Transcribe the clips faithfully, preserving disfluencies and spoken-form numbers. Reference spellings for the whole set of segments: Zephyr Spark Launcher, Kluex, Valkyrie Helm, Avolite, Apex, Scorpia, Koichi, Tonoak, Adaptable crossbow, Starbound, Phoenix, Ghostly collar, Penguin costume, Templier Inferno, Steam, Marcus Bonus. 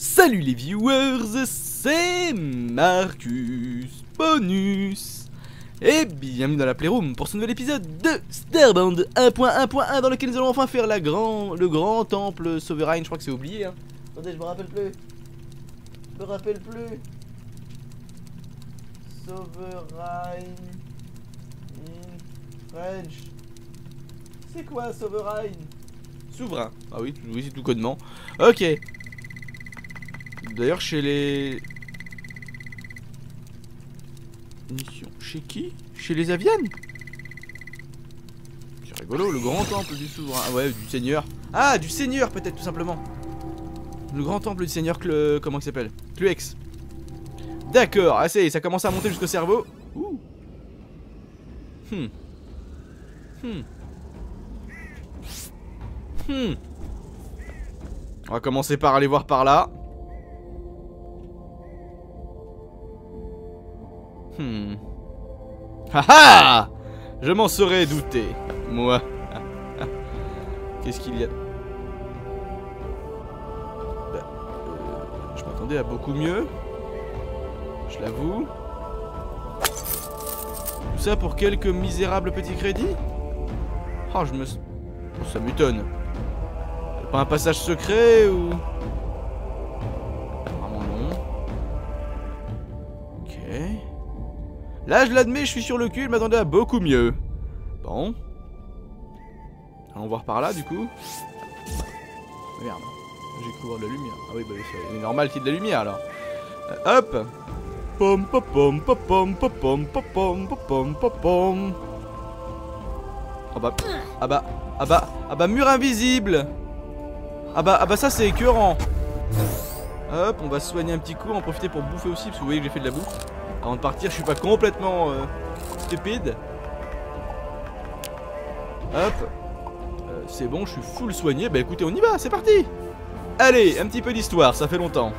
Salut les viewers, c'est Marcus Bonus et bienvenue dans la Playroom pour ce nouvel épisode de Starbound un point un point un dans lequel nous allons enfin faire la grand, le grand temple souverain. Je crois que c'est oublié. Hein. Attendez, je me rappelle plus. Je me rappelle plus. Souverain in French. C'est quoi souverain? Souverain. Ah oui, oui c'est tout codement. Ok. D'ailleurs chez les... Mission. Chez qui? Chez les Aviennes? C'est rigolo, le grand temple du souverain. Ah ouais, du seigneur. Ah, du seigneur peut-être tout simplement. Le grand temple du seigneur, Kle... comment il s'appelle? Kluex. D'accord, ah ça y est, ça commence à monter jusqu'au cerveau. Ouh. Hmm. Hmm. Hmm. On va commencer par aller voir par là. Hmm. Haha! Je m'en serais douté, moi. Qu'est-ce qu'il y a? Bah, euh, je m'attendais à beaucoup mieux. Je l'avoue. Tout ça pour quelques misérables petits crédits? Oh, je me. Oh, ça m'étonne. Pas un passage secret ou. Apparemment non. Ok. Là, je l'admets, je suis sur le cul, il m'attendait à beaucoup mieux. Bon. Allons voir par là, du coup. Merde. J'ai couvert de la lumière. Ah oui, bah il est normal qu'il y ait de la lumière, alors. Euh, hop. Pom pom pom pom pom pom pom pom pom pom. Ah bah. Ah bah. Ah bah. Ah bah, mur invisible. Ah bah, ah bah ça, c'est écœurant. Hop, on va se soigner un petit coup, en profiter pour bouffer aussi, parce que vous voyez que j'ai fait de la bouffe. Avant de partir, je suis pas complètement euh, stupide. Hop. Euh, c'est bon, je suis full soigné. Bah écoutez, on y va, c'est parti. Allez, un petit peu d'histoire, ça fait longtemps.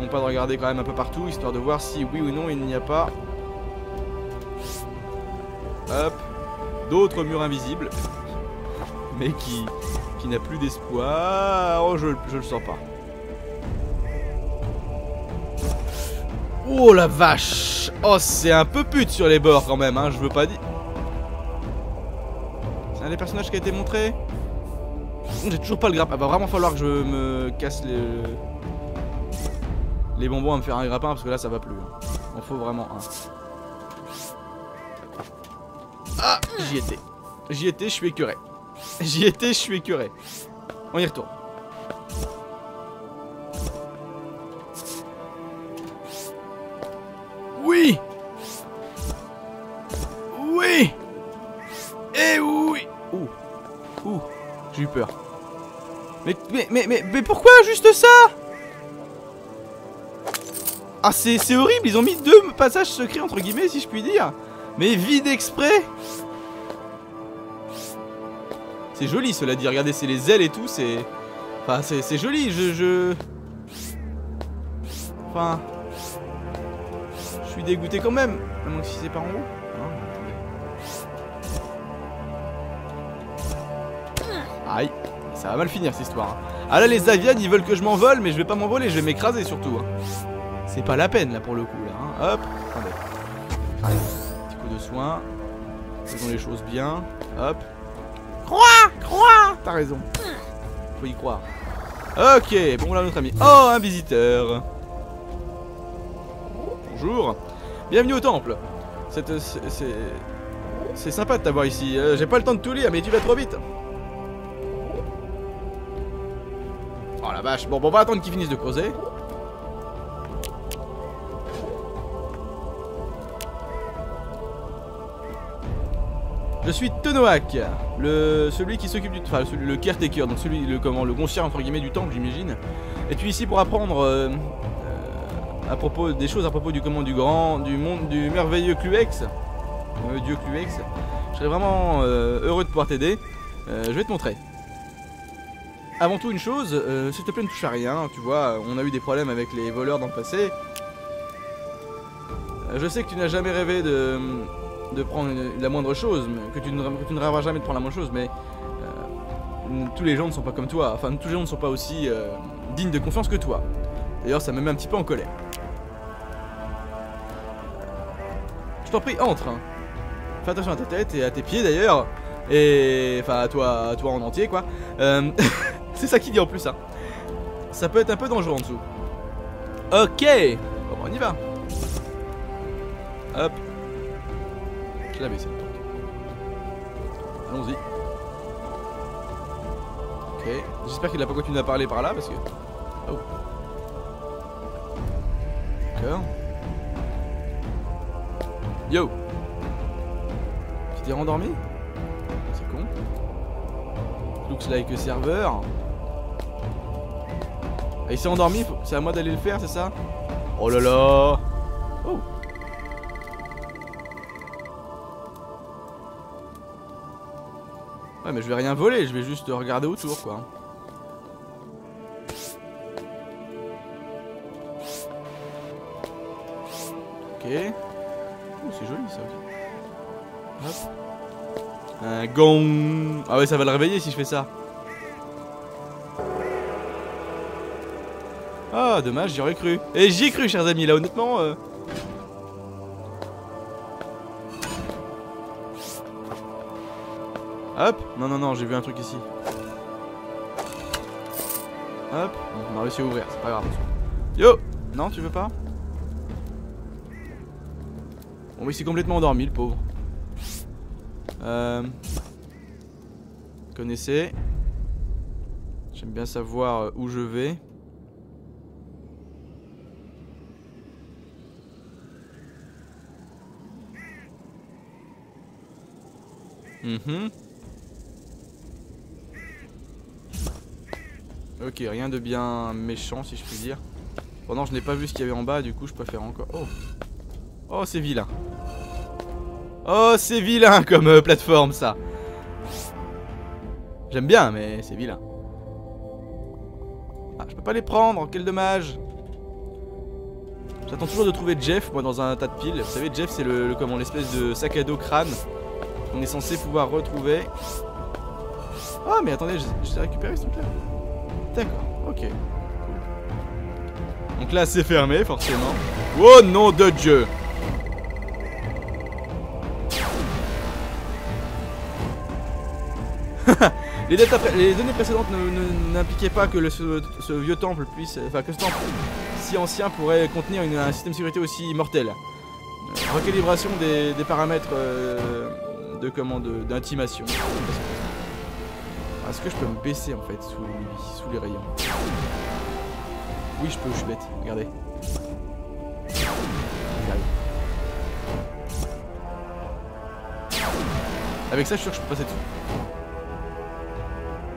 Bon, pas de regarder quand même un peu partout, histoire de voir si oui ou non il n'y a pas... Hop. D'autres murs invisibles. Mais qui, qui n'a plus d'espoir. Oh, je, je le sens pas. Oh la vache! Oh, c'est un peu pute sur les bords quand même, hein, je veux pas dire. C'est un des personnages qui a été montré. J'ai toujours pas le grappin. Va vraiment falloir que je me casse les... les bonbons à me faire un grappin parce que là ça va plus. En faut vraiment un. Ah! J'y étais. J'y étais, je suis écœuré. J'y étais, je suis écœuré. On y retourne. Oui. Oui. Eh oui. Ouh. Ouh. J'ai eu peur. Mais, mais, mais, mais, mais pourquoi juste ça? Ah, c'est horrible. Ils ont mis deux passages secrets, entre guillemets, si je puis dire. Mais vide exprès. C'est joli, cela dit. Regardez, c'est les ailes et tout. C'est... Enfin, c'est joli. Je... je... Enfin... Je suis dégoûté quand même, à moins que si c'est par en haut. Aïe, ça va mal finir cette histoire. Ah là, les Avianes ils veulent que je m'envole, mais je vais pas m'envoler, je vais m'écraser surtout. C'est pas la peine là pour le coup. Là, hein. Hop, attendez. Petit coup de soin. Faisons les choses bien. Hop. Crois, crois. T'as raison. Faut y croire. Ok, bon là notre ami. Oh, un visiteur. Bonjour. Bienvenue au temple. C'est sympa de t'avoir ici. Euh, J'ai pas le temps de tout lire, mais tu vas trop vite. Oh la vache. Bon, bon on va attendre qu'ils finissent de creuser. Je suis Tonoak, le celui qui s'occupe du, enfin celui, le caretaker, donc celui le comment le concierge entre guillemets du temple, j'imagine. Et tu es ici pour apprendre. Euh, à propos des choses à propos du comment du grand du monde du merveilleux Kluex, euh, dieu Kluex, je serais vraiment euh, heureux de pouvoir t'aider. Euh, je vais te montrer. Avant tout une chose, euh, s'il te plaît ne touche à rien. Tu vois, on a eu des problèmes avec les voleurs dans le passé. Euh, je sais que tu n'as jamais rêvé de de prendre une, la moindre chose, que tu, ne, que tu ne rêveras jamais de prendre la moindre chose, mais euh, tous les gens ne sont pas comme toi. Enfin, tous les gens ne sont pas aussi euh, digne de confiance que toi. D'ailleurs, ça me met un petit peu en colère. Je t'en prie, entre. Hein. Fais attention à ta tête et à tes pieds d'ailleurs. Et enfin à toi, à toi en entier quoi. Euh... C'est ça qu'il dit en plus. Hein. Ça peut être un peu dangereux en dessous. Ok. Bon, on y va. Hop. Je l'avais essayé. Allons-y. Ok. J'espère qu'il n'a pas continué à parler par là parce que. Oh. D'accord. Yo. Tu t'es rendormi? C'est con. Looks like a server. Et il s'est endormi, c'est à moi d'aller le faire, c'est ça? Oh là là. Oh. Ouais mais je vais rien voler, je vais juste regarder autour quoi. Ok. Oh c'est joli ça aussi. Hop. Un gong. Ah ouais ça va le réveiller si je fais ça. Ah dommage j'y aurais cru. Et j'y ai cru chers amis là honnêtement euh... Hop. Non, non, non, j'ai vu un truc ici. Hop. On a réussi à ouvrir, c'est pas grave. Yo. Non, tu veux pas? Bon, mais il s'est complètement endormi, le pauvre. Euh... Connaissez. J'aime bien savoir où je vais. Mhm. Ok, rien de bien méchant si je puis dire. Pendant oh je n'ai pas vu ce qu'il y avait en bas, du coup je préfère encore. Oh, oh c'est vilain. Oh c'est vilain comme euh, plateforme ça. J'aime bien mais c'est vilain. Ah je peux pas les prendre, quel dommage. J'attends toujours de trouver Jeff moi dans un tas de piles. Vous savez Jeff c'est le, le comment l'espèce de sac à dos crâne qu'on est censé pouvoir retrouver. Ah mais attendez, j'ai récupéré ce truc là. D'accord, ok. Cool. Donc là c'est fermé forcément. Oh nom de Dieu. les, dates après, les données précédentes n'impliquaient pas que le, ce, ce vieux temple puisse. Enfin que ce temple si ancien pourrait contenir une, un système de sécurité aussi mortel. Euh, recalibration des, des paramètres euh, de commande d'intimation. Est-ce que je peux me baisser en fait sous, sous les rayons? Oui je peux, je suis bête, regardez. Avec ça je suis sûr que je peux passer dessus.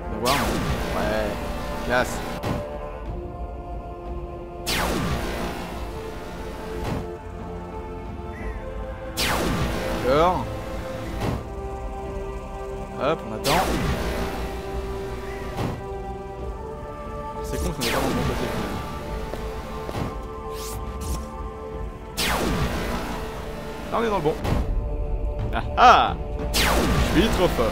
On va voir. Ouais, classe. D'accord. Hop, on attend. C'est con qu'on est vraiment de mon côté. Là on est dans le bon. Ah ah. Je suis trop fort.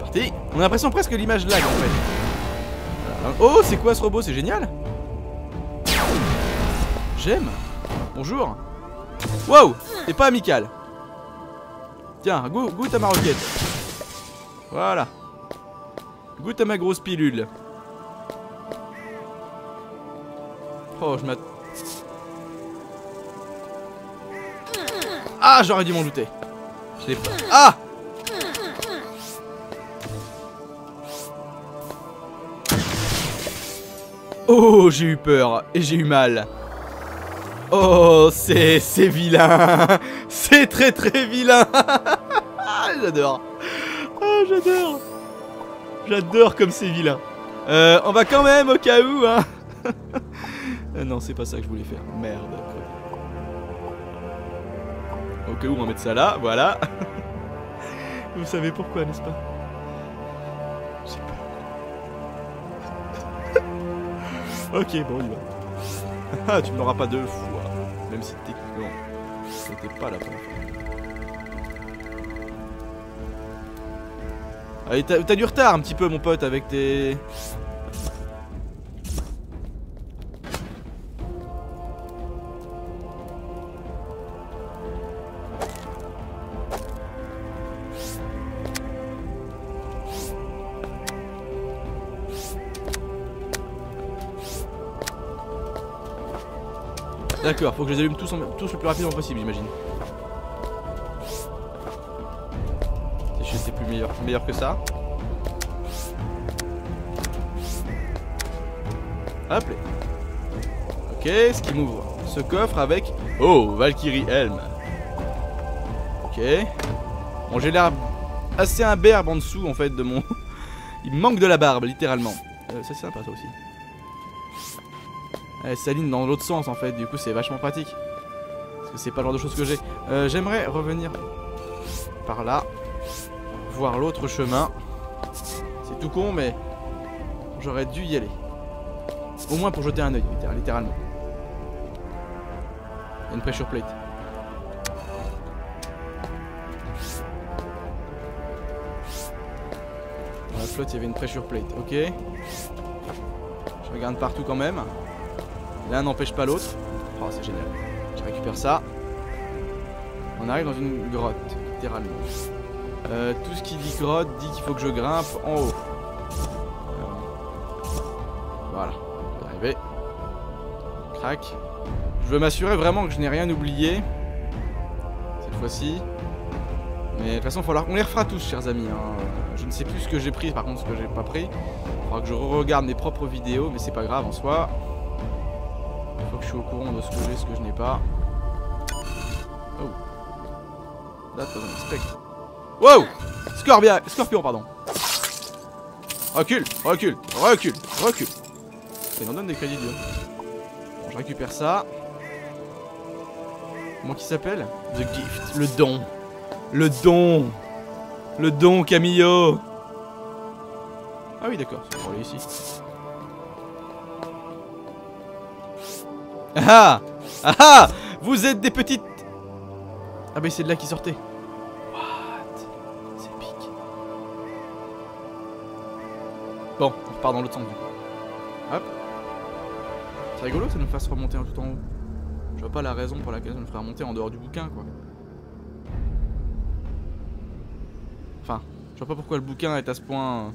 Parti. On a l'impression presque l'image lag en fait. Oh c'est quoi ce robot, c'est génial. J'aime. Bonjour. Wow. C'est pas amical. Tiens, go goûte à ma roquette. Voilà. Goûte à ma grosse pilule. Oh, je m'att... Ah, j'aurais dû m'en douter. Je l'ai pas... Ah. Oh, j'ai eu peur. Et j'ai eu mal. Oh, c'est vilain. C'est très très vilain. J'adore. Oh, j'adore. J'adore comme c'est vilain. Euh, on va quand même au cas où, hein. Non, c'est pas ça que je voulais faire. Merde. Au cas où, on va mettre ça là, voilà. Vous savez pourquoi, n'est-ce pas? Je sais pas. Ok, bon, on y va. Ah, tu ne l'auras pas deux fois. Même si techniquement, c'était pas la première fois. Allez, t'as du retard un petit peu, mon pote, avec tes... D'accord, faut que je les allume tous, en, tous le plus rapidement possible, j'imagine. Si c'est plus meilleur, meilleur que ça. Hop. Ok, ce qui m'ouvre ce coffre avec... Oh, Valkyrie Helm. Ok. Bon, j'ai l'air assez imberbe en dessous, en fait, de mon... Il me manque de la barbe, littéralement. Euh, ça, c'est sympa, ça aussi. Elle s'aligne dans l'autre sens en fait, du coup c'est vachement pratique. Parce que c'est pas le genre de choses que j'ai. Euh, J'aimerais revenir par là, voir l'autre chemin. C'est tout con mais j'aurais dû y aller. Au moins pour jeter un oeil, littéralement. Il y a une pressure plate. Dans la flotte il y avait une pressure plate, ok. Je regarde partout quand même. L'un n'empêche pas l'autre. Oh, c'est génial. Je récupère ça. On arrive dans une grotte, littéralement. Euh, tout ce qui dit grotte dit qu'il faut que je grimpe en haut. Voilà, on va y arriver. Crac. Je veux m'assurer vraiment que je n'ai rien oublié. Cette fois-ci. Mais de toute façon, falloir... on les refera tous, chers amis. Hein. Je ne sais plus ce que j'ai pris, par contre, ce que j'ai pas pris. Il faudra que je re-regarde mes propres vidéos, mais c'est pas grave en soi. Je suis au courant de ce que j'ai, ce que je n'ai pas. Oh. That was unexpected. Wow! Scorpia, Scorpion, pardon. Recule, recule, recule, recule. Ça en donne des crédits, Dieu. Bon, je récupère ça. Comment qui s'appelle? The Gift, le don. Le don. Le don, Camillo. Ah oui, d'accord, c'est pour aller ici. Ah ah ah. Vous êtes des petites... Ah mais c'est de là qui sortait. What? C'est épique. Bon, on repart dans l'autre sens. Hop. C'est rigolo que ça nous fasse remonter tout en haut. Je vois pas la raison pour laquelle ça nous ferait remonter en dehors du bouquin quoi. Enfin, je vois pas pourquoi le bouquin est à ce point...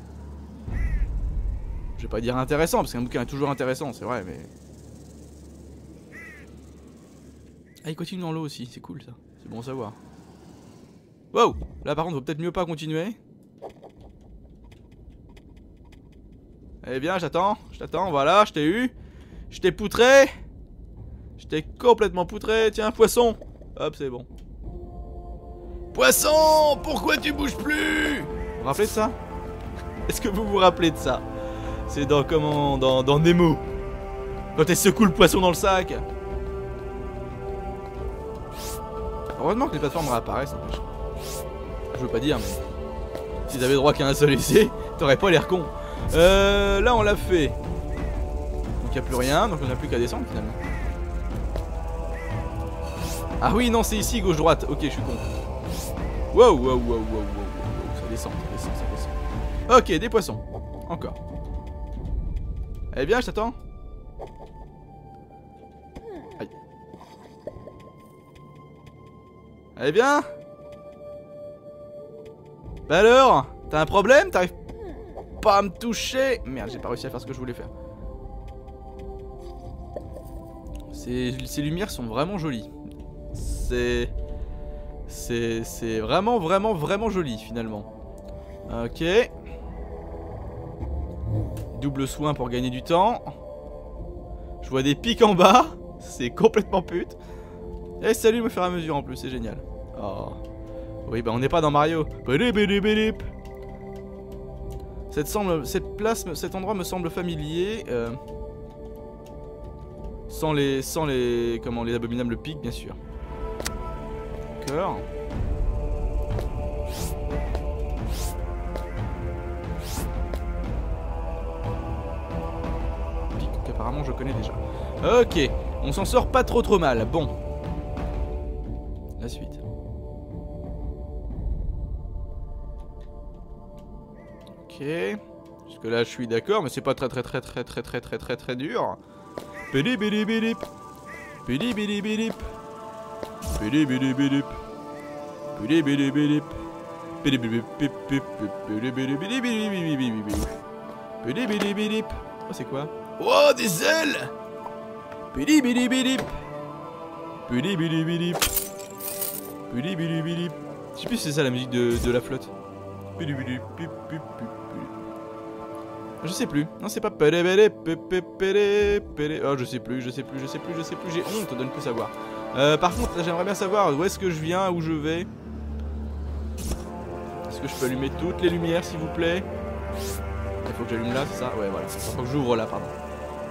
Je vais pas dire intéressant, parce qu'un bouquin est toujours intéressant, c'est vrai, mais... Ah, il continue dans l'eau aussi, c'est cool ça, c'est bon à savoir. Wow, là par contre, il vaut peut-être mieux pas continuer. Eh bien, j'attends, je t'attends, voilà, je t'ai eu. Je t'ai poutré. Je t'ai complètement poutré, tiens, poisson. Hop, c'est bon. Poisson, pourquoi tu bouges plus? Vous vous rappelez de ça? Est-ce que vous vous rappelez de ça? C'est dans, comment, dans, dans Nemo. Quand elle secoue le poisson dans le sac. Heureusement que les plateformes réapparaissent. Je veux pas dire, mais si t'avais droit qu'à un seul essai, t'aurais pas l'air con. Euh, là, on l'a fait. Donc y a plus rien, donc on a plus qu'à descendre finalement. Ah oui, non, c'est ici, gauche droite. Ok, je suis con. Wow, wow, wow, wow, wow, wow, ça descend, ça descend, ça descend. Ok, des poissons. Encore. Eh bien, je t'attends. Eh bien. Bah alors, t'as un problème? T'arrives pas à me toucher? Merde, j'ai pas réussi à faire ce que je voulais faire. Ces, ces lumières sont vraiment jolies. C'est... C'est... C'est vraiment, vraiment, vraiment joli, finalement. Ok. Double soin pour gagner du temps. Je vois des pics en bas. C'est complètement pute. Eh salut, me faire à mesure en plus, c'est génial. Oh. Oui, bah on n'est pas dans Mario. Cette, semble, cette place, cet endroit me semble familier. Euh, sans les, sans les, comment, les abominables pics, bien sûr. D'accord. Pics qu'apparemment je connais déjà. Ok, on s'en sort pas trop trop mal. Bon. Suite. Ok. Jusque là je suis d'accord, mais c'est pas très très très très très très très très très dur. Bili bili bilip. Bili bili bilip. Bili bili bilip. Bili bili bilip. Bili bili bili bili bili bili bili bili bili bili bili. Oh c'est quoi? Oh des ailes. Bili bili bilip. Bili bili bilip. Bili bili bilip. Je sais plus si c'est ça la musique de, de la flotte. Je sais plus. Non, c'est pas. Oh, je sais plus, je sais plus, je sais plus, je sais plus. J'ai honte de ne plus savoir. Euh, par contre, j'aimerais bien savoir où est-ce que je viens, où je vais. Est-ce que je peux allumer toutes les lumières, s'il vous plaît? Il faut que j'allume là, c'est ça? Ouais, voilà. Il faut que j'ouvre là, pardon.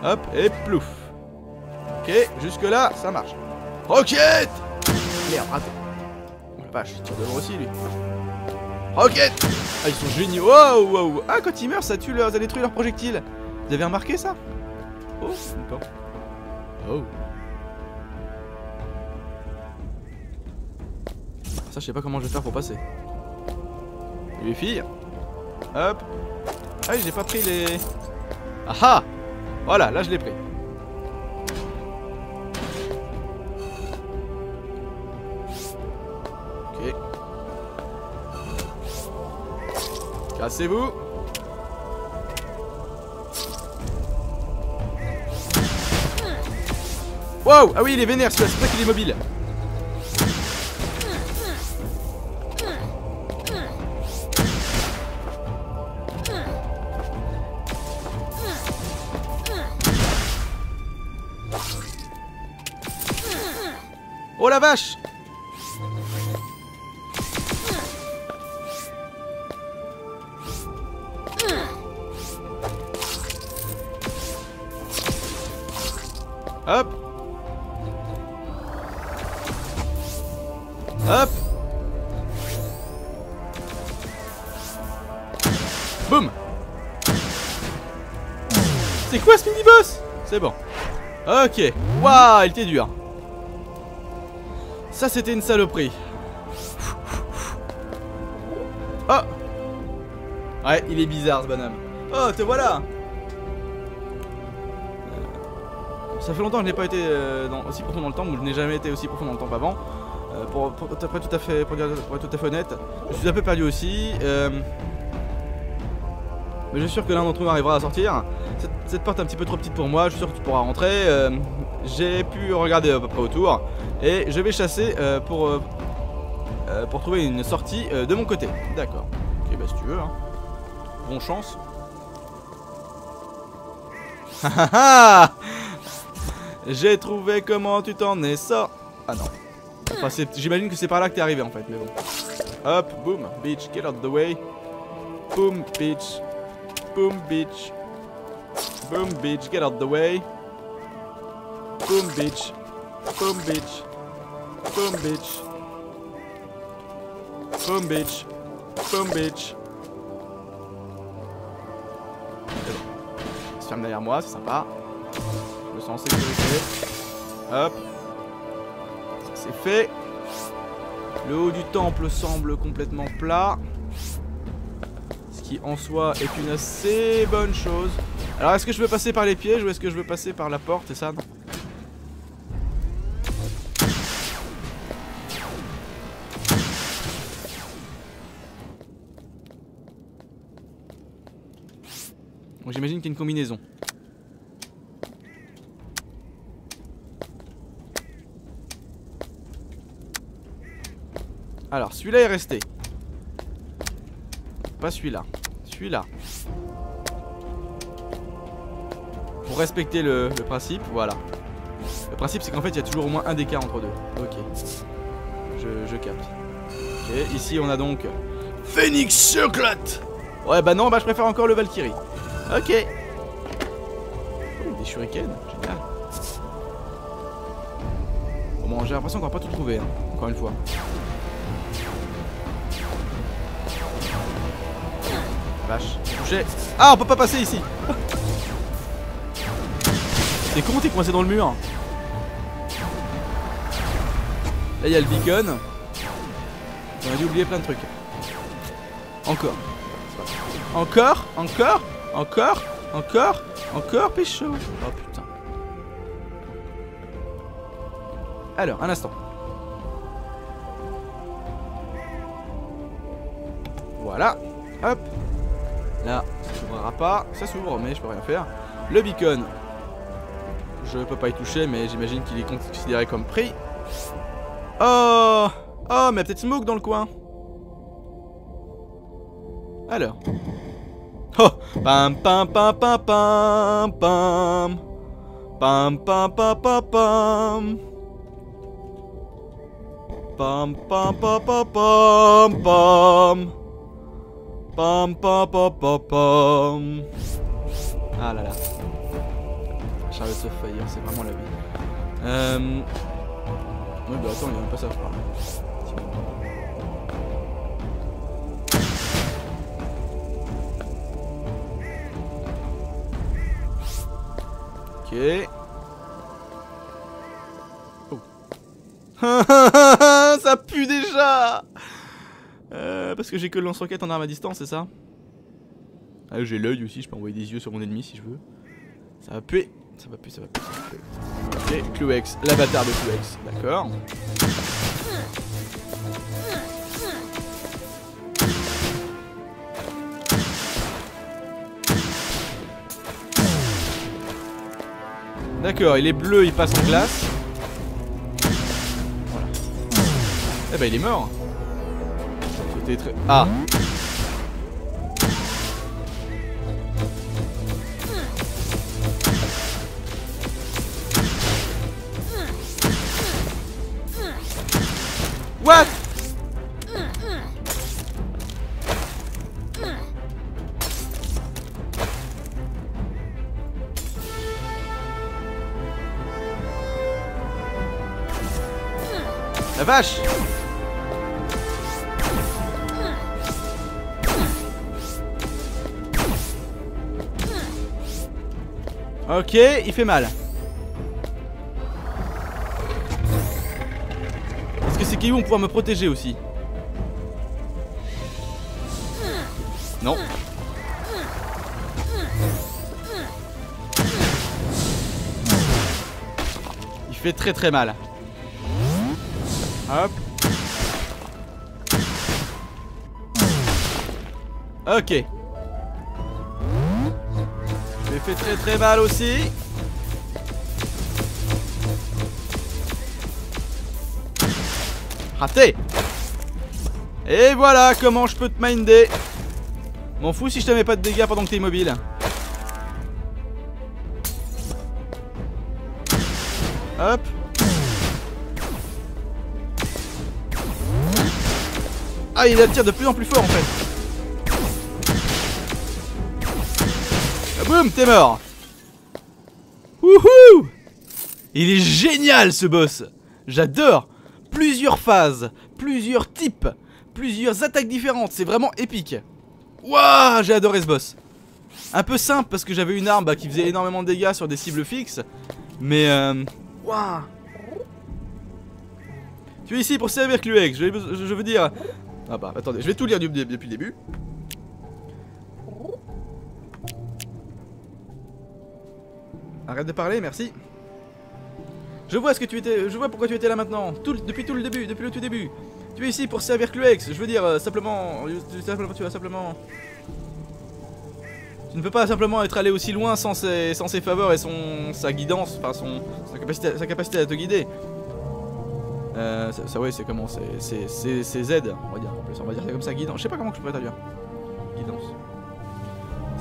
Hop, et plouf. Ok, jusque-là, ça marche. Roquette! Merde, attends. Vache, il tire devant aussi lui. Rocket! Ah, ils sont géniaux! Wow, wow! Ah, quand ils meurent, ça tue leur. Ça détruit leurs projectiles! Vous avez remarqué ça? Oh, bon. Oh. Ça, je sais pas comment je vais faire pour passer. Les filles! Hop! Ah, j'ai pas pris les. Ah ah! Voilà, là je l'ai pris. Cassez-vous. Wow. Ah oui, il est vénère celui-là, c'est vrai qu'il est mobile. Oh la vache. Hop. Hop. Boum. C'est quoi ce mini-boss? C'est bon. Ok. Waouh, il était dur. Ça, c'était une saloperie. Oh. Ouais, il est bizarre ce bonhomme. Oh, te voilà. Ça fait longtemps que je n'ai pas été euh, dans, aussi profond dans le temps, ou je n'ai jamais été aussi profond dans le temps qu'avant. Euh, pour, pour, pour, pour, tout à fait, pour, dire, pour être tout à fait honnête, je suis un peu perdu aussi. Euh, mais je suis sûr que l'un d'entre nous arrivera à sortir. Cette, cette porte est un petit peu trop petite pour moi, je suis sûr que tu pourras rentrer. Euh, J'ai pu regarder à peu près autour. Et je vais chasser euh, pour, euh, pour trouver une sortie euh, de mon côté. D'accord. Ok, bah si tu veux. Hein. Bonne chance. Ha ha ha! J'ai trouvé comment tu t'en es sorti. Ah non. Enfin, j'imagine que c'est par là que t'es arrivé en fait, mais bon. Hop, boom, bitch, get out of the way. Boom, bitch. Boom, bitch. Boom, bitch, get out of the way. Boom, bitch. Boom, bitch. Boom, bitch. Boom, bitch. Boom, bitch. On se ferme derrière moi, c'est sympa. Je me sens en sécurité. Hop. Ça c'est fait. Le haut du temple semble complètement plat. Ce qui en soi est une assez bonne chose. Alors est-ce que je veux passer par les pièges ou est-ce que je veux passer par la porte et ça non. Donc j'imagine qu'il y a une combinaison. Alors celui-là est resté. Pas celui-là. Celui-là. Pour respecter le, le principe, voilà. Le principe c'est qu'en fait il y a toujours au moins un d'écart entre deux. Ok. Je, je capte. Ok, ici on a donc Phoenix Circlet. Ouais bah non, bah je préfère encore le Valkyrie. Ok. Oh, des shurikens, génial. Bon, j'ai l'impression qu'on va pas tout trouver, hein, encore une fois. Vache, touché. Ah, on peut pas passer ici. T'es con, t'es coincé dans le mur. Là, il y a le beacon. On a dû oublier plein de trucs. Encore. Encore, encore, encore, encore, encore, pécho. Oh putain. Alors, un instant. Voilà. Hop. Là, ça s'ouvrira pas. Ça s'ouvre, mais je peux rien faire. Le beacon. Je peux pas y toucher, mais j'imagine qu'il est considéré comme pris. Oh. Oh, mais peut-être Smoke dans le coin. Alors. Oh. Pam pam pam pam pam pam. Pam pam pam pam pam. Pam pam pam pam pam pam. Pam pam pam pam pam. Ah là là. Charlotte se faillit, c'est vraiment la vie. Euh. Oui, bah attends, il y a même pas ça, je crois. Ok. Oh. Ça pue déjà. euh, Parce que j'ai que le lance-roquette en arme à distance, c'est ça? Ah, j'ai l'œil aussi, je peux envoyer des yeux sur mon ennemi si je veux. Ça va puer. Ça va puer, ça va puer, ça va puer. Ok, Kluex, l'avatar de Kluex. D'accord. D'accord, il est bleu, il passe en glace. Voilà. Eh ben il est mort. C'était très... Ah. What? La vache! Ok, il fait mal. Est-ce que ces cailloux vont pouvoir me protéger aussi? Non. Il fait très très mal. Hop. Ok. J'ai fait très très mal aussi. Raté. Et voilà comment je peux te minder. M'en fous si je te mets pas de dégâts pendant que t'es immobile. Hop. Ah, il attire de plus en plus fort en fait. Ah, boum, t'es mort. Wouhou! Il est génial ce boss. J'adore. Plusieurs phases, plusieurs types, plusieurs attaques différentes. C'est vraiment épique. Waouh, j'ai adoré ce boss. Un peu simple parce que j'avais une arme bah, qui faisait énormément de dégâts sur des cibles fixes. Mais euh... waouh. Tu es ici pour servir Kluex. Je, je, je veux dire... Ah bah attendez, je vais tout lire du, depuis le début. Arrête de parler, merci. Je vois ce que tu étais, je vois pourquoi tu étais là maintenant. Tout, depuis tout le début, depuis le tout début. Tu es ici pour servir Kluex. Je veux dire euh, simplement, simplement, tu vas simplement. Tu ne peux pas simplement être allé aussi loin sans ses, sans ses faveurs et son sa guidance, enfin son sa capacité, sa capacité à te guider. Euh, ça, ça ouais c'est comment, c'est Z, on va dire en plus, on va dire c'est comme ça, guidance, je sais pas comment je pourrais traduire. Guidance.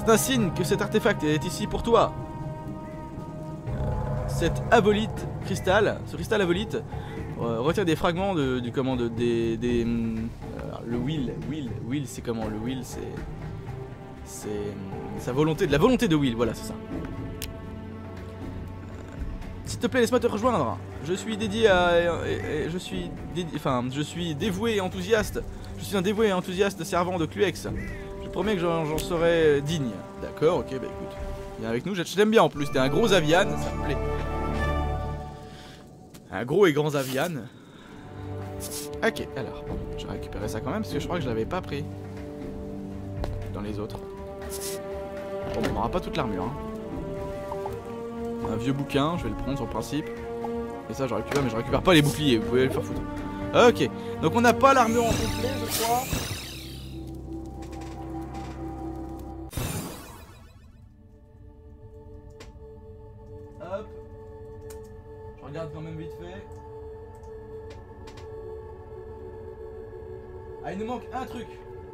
C'est un signe que cet artefact est ici pour toi. Euh, cet avolite cristal, ce cristal avolite euh, retire des fragments de, du comment, de, des, des euh, le will, will, will c'est comment, le will c'est, c'est sa volonté, de la volonté de will, voilà c'est ça. S'il te plaît, laisse-moi te rejoindre. Je suis dédié à... Je suis... Dédi... Enfin, je suis dévoué et enthousiaste. Je suis un dévoué et enthousiaste servant de Kluex. Je promets que j'en serai digne. D'accord, ok, bah écoute. Viens avec nous, je t'aime bien en plus. T'es un gros avian, ça me plaît. Un gros et grand avian. Ok, alors. Je vais récupérer ça quand même, parce que je crois que je l'avais pas pris. dans les autres. Bon, on n'aura pas toute l'armure. Hein. Un vieux bouquin, je vais le prendre sur le principe. Et ça, je récupère, mais je récupère pas les boucliers, vous pouvez le faire foutre. Ok, donc on n'a pas l'armure en complet, je crois. Un truc,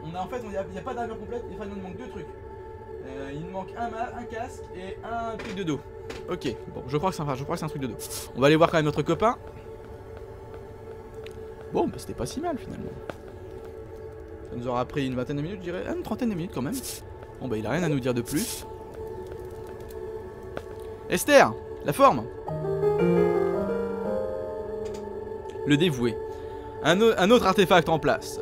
on a en fait, il n'y a, a pas d'armure complète, et enfin il nous manque deux trucs. Euh, il nous manque un, un casque et un truc de dos. Ok, bon, je crois que c'est un, je crois que c'est un truc de dos. On va aller voir quand même notre copain. Bon, bah, c'était pas si mal finalement. Ça nous aura pris une vingtaine de minutes, je dirais, une trentaine de minutes quand même. Bon, bah, il a rien à nous dire de plus. Esther, la forme. Le dévoué. Un, un autre artefact en place.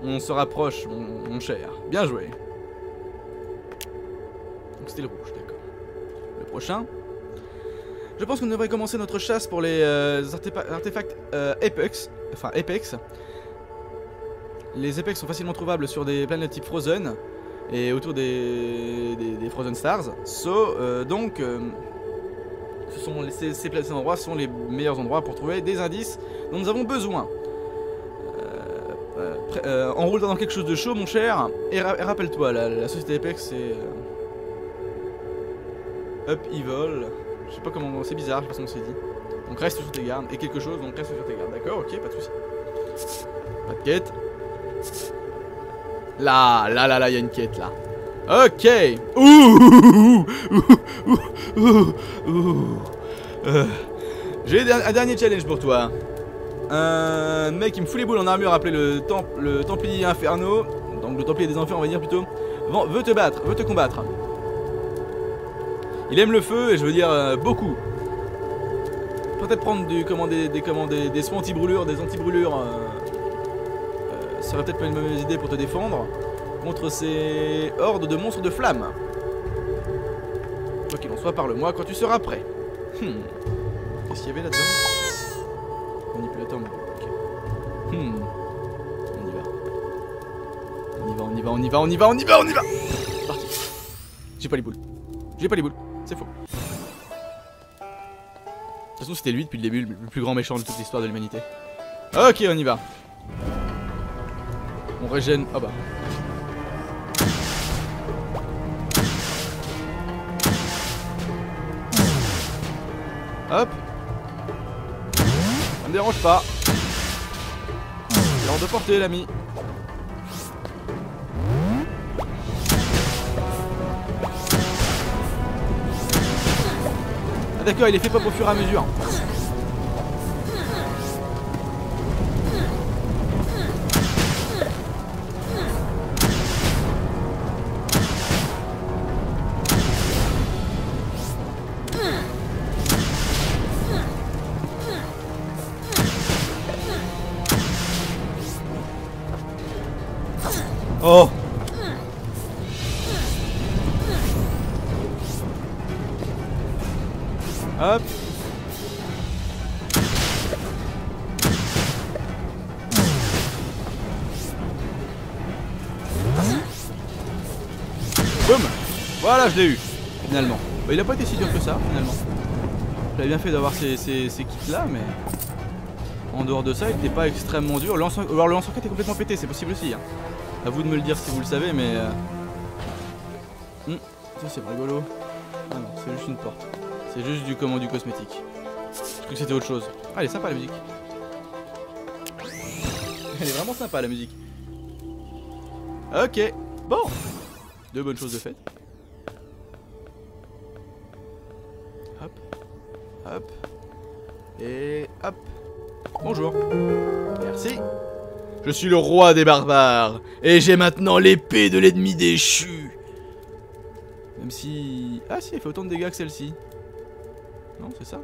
On se rapproche, mon, mon cher. Bien joué. Donc c'était le rouge, d'accord. Le prochain. Je pense qu'on devrait commencer notre chasse pour les euh, artefacts euh, Apex. Enfin, Apex. Les Apex sont facilement trouvables sur des planètes type Frozen et autour des, des, des Frozen Stars. So, euh, donc, euh, ce sont les, ces, ces, ces endroits sont les meilleurs endroits pour trouver des indices dont nous avons besoin. Euh, enroule dans quelque chose de chaud, mon cher. Et, ra et rappelle-toi, la, la société Apex, c'est euh... Up Evil. Je sais pas comment, on... c'est bizarre, je sais pas ce qu'on s'est dit. Donc reste sur tes gardes. Et quelque chose, donc reste sur tes gardes. D'accord, ok, pas de soucis. Pas de quête. Là, là, là, là, il y a une quête là. Ok. Ouh, ouh, ouh, ouh, ouh. Euh. J'ai un dernier challenge pour toi. Un mec qui me fout les boules en armure, appelé le, temp le Templier Inferno, donc le Templier des Enfers, on va dire plutôt, Van veut te battre, veut te combattre. Il aime le feu et je veux dire euh, beaucoup. Peut-être prendre du, comment, des, des, comment, des, des soins anti-brûlures, des anti-brûlures, euh, euh, ça serait peut-être pas une mauvaise idée pour te défendre contre ces hordes de monstres de flammes. Quoi qu'il en soit, parle-moi quand tu seras prêt. Hmm. Qu'est-ce qu'il y avait là-dedans? Manipulateur, ok. Hmm. On y va. On y va, on y va, on y va, on y va, on y va, on y va. C'est parti. J'ai pas les boules. J'ai pas les boules. C'est faux. De toute façon, c'était lui depuis le début, le plus grand méchant de toute l'histoire de l'humanité. Ok, on y va. On régène. Ah bah. Hop. Ça me dérange pas. C'est hors de portée, l'ami. Ah d'accord, il est fait pop au fur et à mesure. Oh. Hop. Boum. Voilà, je l'ai eu. Finalement. Bah, il a pas été si dur que ça, finalement. J'avais bien fait d'avoir ces, ces, ces kits là, mais... En dehors de ça, il n'était pas extrêmement dur. Le lance-roquette est complètement pété, c'est possible aussi. Hein. A vous de me le dire si vous le savez, mais... Euh... Mmh, ça c'est rigolo. Ah non, c'est juste une porte. C'est juste du comment, du cosmétique. Je crois que c'était autre chose. Ah, elle est sympa la musique. Elle est vraiment sympa la musique. Ok, bon. Deux bonnes choses de fait. Hop, hop, et hop. Bonjour. Merci. Je suis le roi des barbares, et j'ai maintenant l'épée de l'ennemi déchu. Même si... Ah si, elle fait autant de dégâts que celle-ci. Non, c'est ça.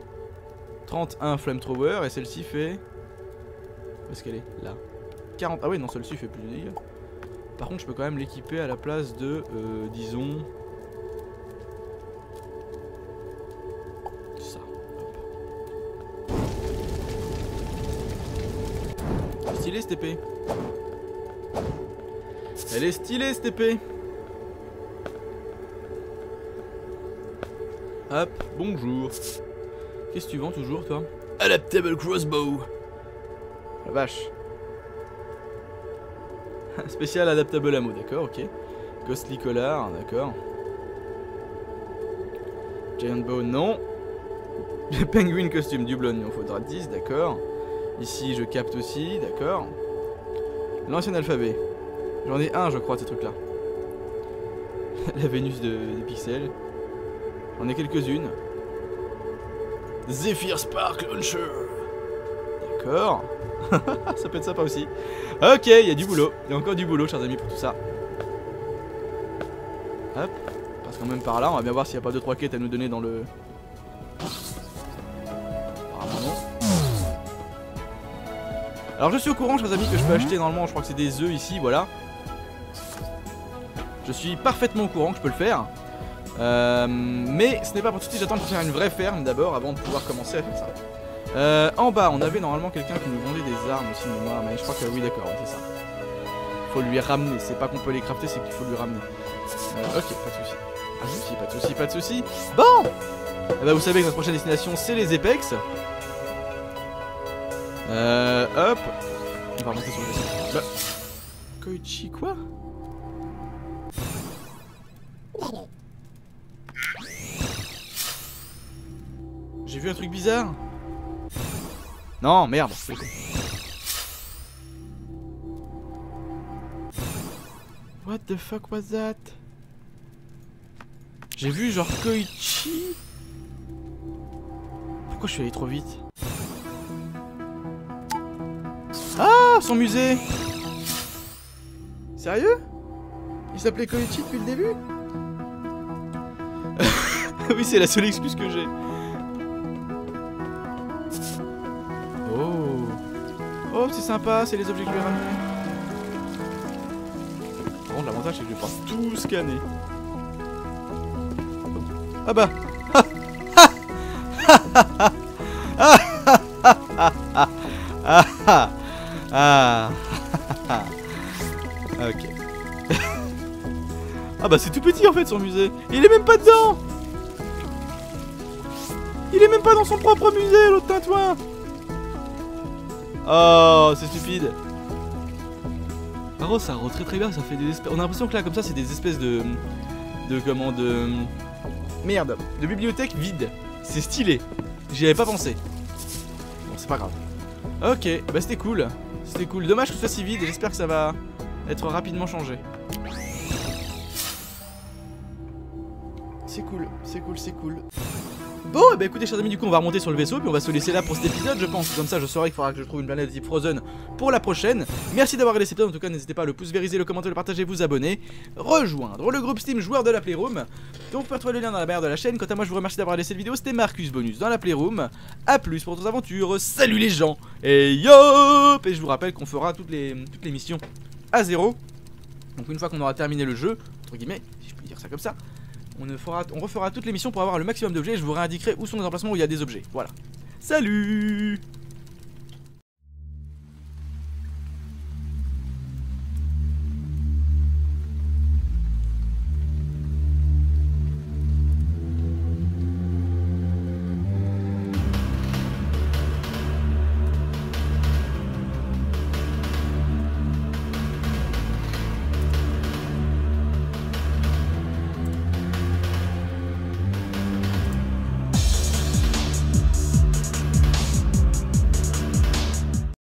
trente-et-un flamethrower, et celle-ci fait... Où est-ce qu'elle est, qu est là. quarante... Ah oui, non, celle-ci fait plus de dégâts. Par contre, je peux quand même l'équiper à la place de, euh, disons... Ça. Stylé cette épée. Elle est stylée cette épée. Hop, bonjour. Qu'est-ce que tu vends toujours, toi? Adaptable crossbow. La vache. Spécial adaptable ammo, d'accord, ok. Ghostly collar, d'accord. Giant bow, non. Penguin costume, du blonde, il en faudra dix, d'accord. Ici, je capte aussi, d'accord. L'ancien alphabet. J'en ai un, je crois, de ces trucs-là. La Vénus de, des pixels. J'en ai quelques-unes. Zephyr Spark Launcher. D'accord. Ça peut être sympa aussi. Ok, il y a du boulot. Il y a encore du boulot, chers amis, pour tout ça. Hop. Parce qu'en même par là, on va bien voir s'il n'y a pas deux trois quêtes à nous donner dans le... Alors je suis au courant, chers amis, que je peux acheter normalement, je crois que c'est des œufs ici, voilà. Je suis parfaitement au courant que je peux le faire. Euh, mais ce n'est pas pour tout de suite, j'attends de faire une vraie ferme d'abord avant de pouvoir commencer à faire ça. Euh, en bas, on avait normalement quelqu'un qui nous vendait des armes aussi, mais moi, mais je crois que oui, d'accord, c'est ça. Faut lui ramener, c'est pas qu'on peut les crafter, c'est qu'il faut lui ramener. Euh, ok, pas de soucis. Pas de soucis, pas de soucis, pas de soucis. Bon! Eh ben, vous savez que notre prochaine destination, c'est les Apex. Euh, hop. On va remonter sur le dessin. Bah. Koichi, quoi? J'ai vu un truc bizarre? Non, merde. What the fuck was that? J'ai vu genre Koichi. Pourquoi je suis allé trop vite? Ah, son musée! Sérieux? Il s'appelait Koichi depuis le début? Oui, c'est la seule excuse que j'ai. Oh. Oh, c'est sympa, c'est les objets que je vais ramener. Bon, l'avantage, c'est que je vais pouvoir tout scanner. Ah bah! Ah. Ah. Ok. Ah bah c'est tout petit en fait son musée. Il est même pas dedans. Il est même pas dans son propre musée l'autre tintouin. Oh c'est stupide. Par contre ça rend très très bien, ça fait des espèces... On a l'impression que là comme ça c'est des espèces de... De comment de... Merde, de bibliothèque vide. C'est stylé. J'y avais pas pensé. Bon c'est pas grave. Ok, bah c'était cool. C'était cool. Dommage que ce soit si vide et j'espère que ça va être rapidement changé. C'est cool, c'est cool, c'est cool. Bon, et bah écoutez, chers amis, du coup, on va remonter sur le vaisseau puis on va se laisser là pour cet épisode, je pense. Comme ça, je saurai qu'il faudra que je trouve une planète type Frozen pour la prochaine. Merci d'avoir regardé cet épisode. En tout cas, n'hésitez pas à le pouce vériser, le commenter, le partager, vous abonner, rejoindre le groupe Steam joueur de la Playroom. Donc, vous pouvez retrouver le lien dans la barre de la chaîne. Quant à moi, je vous remercie d'avoir regardé cette vidéo. C'était Marcus Bonus dans la Playroom. A plus pour d'autres aventures. Salut les gens. Et yop. Et je vous rappelle qu'on fera toutes les, toutes les missions à zéro. Donc, une fois qu'on aura terminé le jeu, entre guillemets, si je peux dire ça comme ça. On, ne fera, on refera toutes les missions pour avoir le maximum d'objets et je vous réindiquerai où sont les emplacements où il y a des objets. Voilà. Salut!